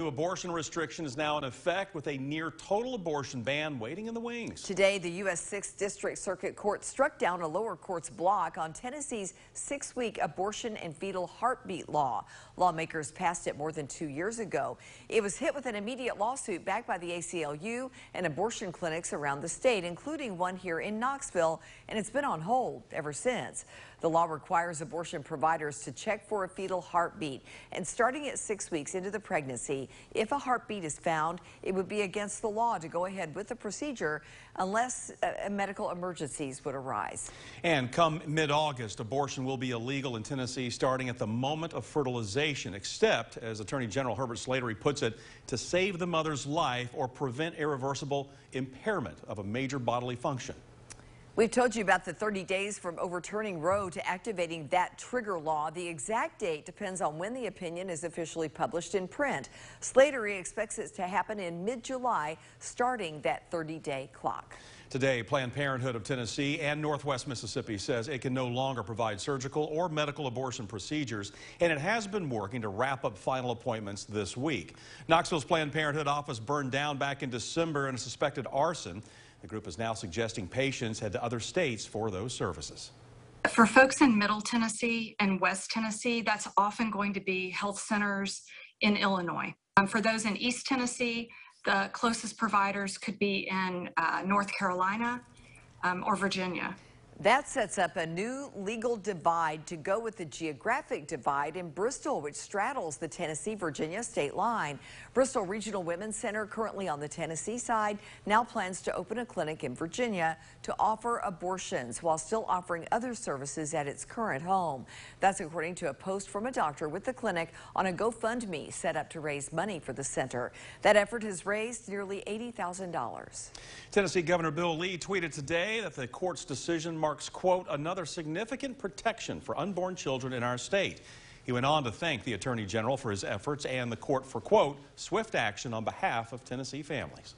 New abortion restriction is now in effect with a near total abortion ban waiting in the wings. Today, the U.S. 6th District Circuit Court struck down a lower court's block on Tennessee's 6-week abortion and fetal heartbeat law. Lawmakers passed it more than 2 years ago. It was hit with an immediate lawsuit backed by the ACLU and abortion clinics around the state, including one here in Knoxville, and it's been on hold ever since. The law requires abortion providers to check for a fetal heartbeat, and starting at 6 weeks into the pregnancy, if a heartbeat is found, it would be against the law to go ahead with the procedure unless medical emergencies would arise. And come mid-August, abortion will be illegal in Tennessee starting at the moment of fertilization, except, as Attorney General Herbert Slatery puts it, to save the mother's life or prevent irreversible impairment of a major bodily function. We've told you about the 30 days from overturning Roe to activating that trigger law. The exact date depends on when the opinion is officially published in print. Slatery expects it to happen in mid-July, starting that 30-day clock. Today, Planned Parenthood of Tennessee and Northwest Mississippi says it can no longer provide surgical or medical abortion procedures, and it has been working to wrap up final appointments this week. Knoxville's Planned Parenthood office burned down back in December in a suspected arson. The group is now suggesting patients head to other states for those services. For folks in Middle Tennessee and West Tennessee, that's often going to be health centers in Illinois. For those in East Tennessee, the closest providers could be in North Carolina or Virginia. That sets up a new legal divide to go with the geographic divide in Bristol, which straddles the Tennessee-Virginia state line. Bristol Regional Women's Center, currently on the Tennessee side, now plans to open a clinic in Virginia to offer abortions while still offering other services at its current home. That's according to a post from a doctor with the clinic on a GoFundMe set up to raise money for the center. That effort has raised nearly $80,000. Tennessee Governor Bill Lee tweeted today that the court's decision marks, quote, another significant protection for unborn children in our state. He went on to thank the Attorney General for his efforts and the court for, quote, swift action on behalf of Tennessee families.